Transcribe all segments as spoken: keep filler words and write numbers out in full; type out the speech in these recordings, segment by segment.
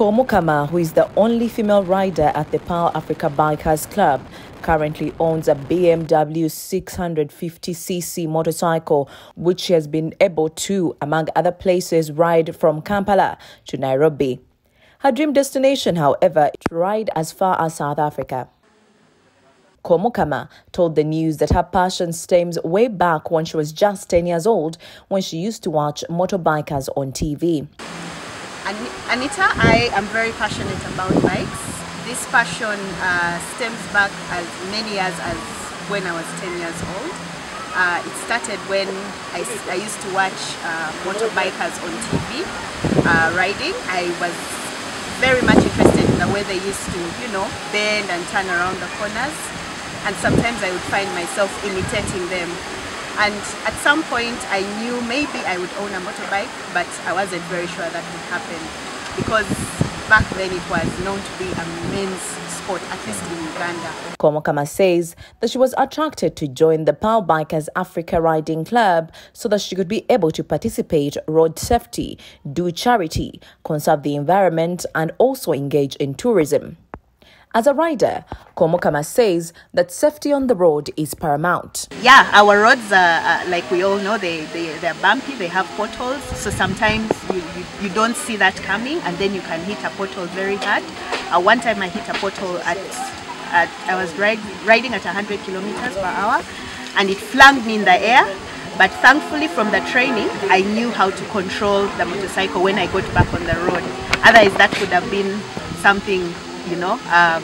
Komukama, who is the only female rider at the Power Africa Bikers Club, currently owns a B M W six hundred fifty c c motorcycle, which she has been able to, among other places, ride from Kampala to Nairobi. Her dream destination, however, is to ride as far as South Africa. Komukama told the news that her passion stems way back when she was just ten years old, when she used to watch motorbikers on T V. Anita, I am very passionate about bikes. This passion uh, stems back as many years as when I was ten years old. Uh, it started when I, I used to watch uh, motorbikers on T V uh, riding. I was very much interested in the way they used to, you know, bend and turn around the corners. And sometimes I would find myself imitating them. And at some point I knew maybe I would own a motorbike, but I wasn't very sure that would happen, because back then it was known to be a men's sport, at least in Uganda. Komukama says that she was attracted to join the Power Bikers Africa Riding Club so that she could be able to participate in road safety, do charity, conserve the environment, and also engage in tourism. As a rider, Komukama says that safety on the road is paramount. Yeah, our roads are, uh, like we all know, they, they, they're bumpy, they have potholes. So sometimes you, you, you don't see that coming, and then you can hit a pothole very hard. Uh, one time I hit a pothole at, at I was ride, riding at one hundred kilometers per hour, and it flung me in the air. But thankfully, from the training, I knew how to control the motorcycle when I got back on the road. Otherwise, that would have been something, you know, um,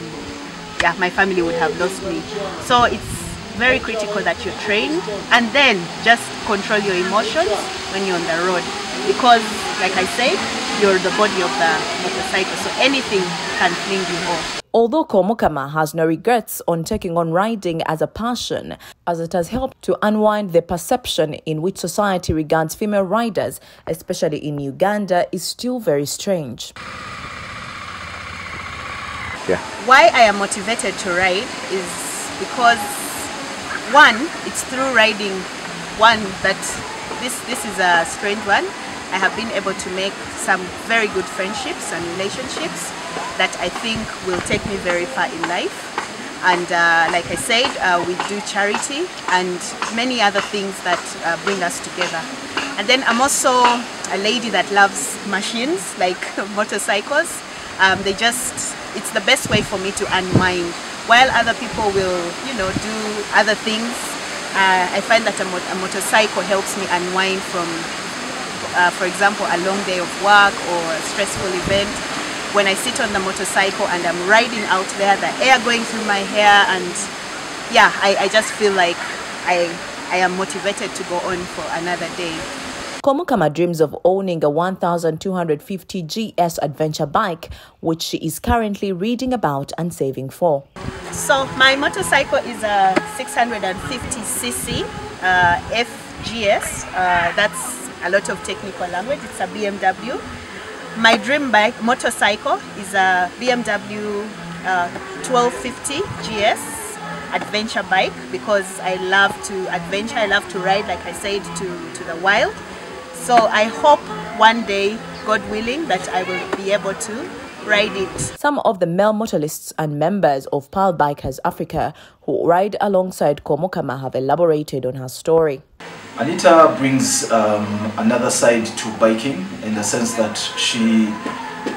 yeah, my family would have lost me. So it's very critical that you're trained, and then just control your emotions when you're on the road, because like I said, you're the body of the motorcycle, so anything can fling you off. Although Komukama has no regrets on taking on riding as a passion, as it has helped to unwind the perception in which society regards female riders, especially in Uganda, is still very strange. Yeah. Why I am motivated to ride is because, one, it's through riding, one, that this, this is a strange one. I have been able to make some very good friendships and relationships that I think will take me very far in life. And uh, like I said, uh, we do charity and many other things that uh, bring us together. And then I'm also a lady that loves machines, like motorcycles. Um, they just, it's the best way for me to unwind. While other people will, you know, do other things, uh, I find that a, mo a motorcycle helps me unwind from, uh, for example, a long day of work or a stressful event. When I sit on the motorcycle and I'm riding out there, the air going through my hair, and yeah, I, I just feel like I, I am motivated to go on for another day. Komukama dreams of owning a one thousand two hundred fifty G S adventure bike, which she is currently reading about and saving for. So my motorcycle is a six hundred fifty c c uh, F G S. Uh, that's a lot of technical language. It's a B M W. My dream bike motorcycle is a B M W uh, twelve fifty G S. Adventure bike, because I love to adventure. I love to ride, like I said, to, to the wild. So I hope one day, God willing, that I will be able to ride it. Some of the male motorists and members of Power Bikers Africa who ride alongside Komukama have elaborated on her story. Anita brings um, another side to biking, in the sense that she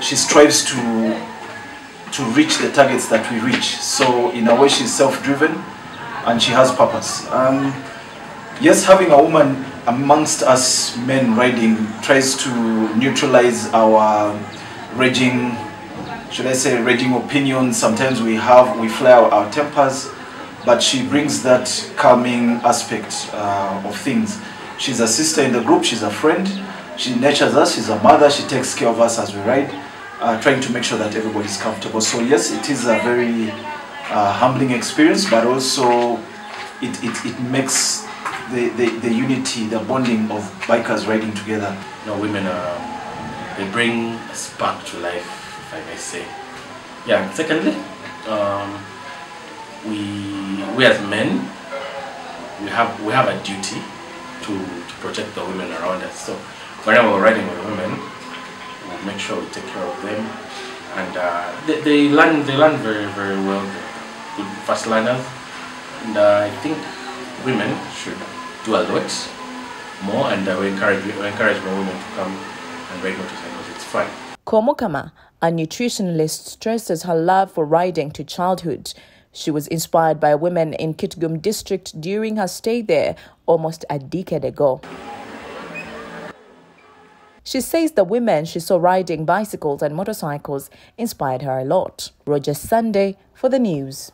she strives to to reach the targets that we reach. So in a way she's self-driven and she has purpose. Um, yes, having a woman amongst us men riding tries to neutralize our raging, should I say, raging opinions. Sometimes we have, we flare our tempers, but she brings that calming aspect uh, of things. She's a sister in the group, she's a friend, she nurtures us, she's a mother, she takes care of us as we ride. Uh, trying to make sure that everybody's comfortable. So yes, it is a very uh, humbling experience, but also it, it, it makes the, the, the unity, the bonding of bikers riding together. You know, women, uh, they bring a spark to life, if I may say. Yeah, secondly, um, we, we as men, we have, we have a duty to, to protect the women around us. So whenever we're riding with women, make sure we take care of them. And uh, they, they learn they learn very, very well. They're good fast learners. And uh, I think women should do a lot more, and uh, we encourage we encourage more women to come and ride motorcycles. It's fun. Komukama, a nutritionalist, stresses her love for riding to childhood. She was inspired by women in Kitgum district during her stay there almost a decade ago. She says the women she saw riding bicycles and motorcycles inspired her a lot. Roger Sunday for the news.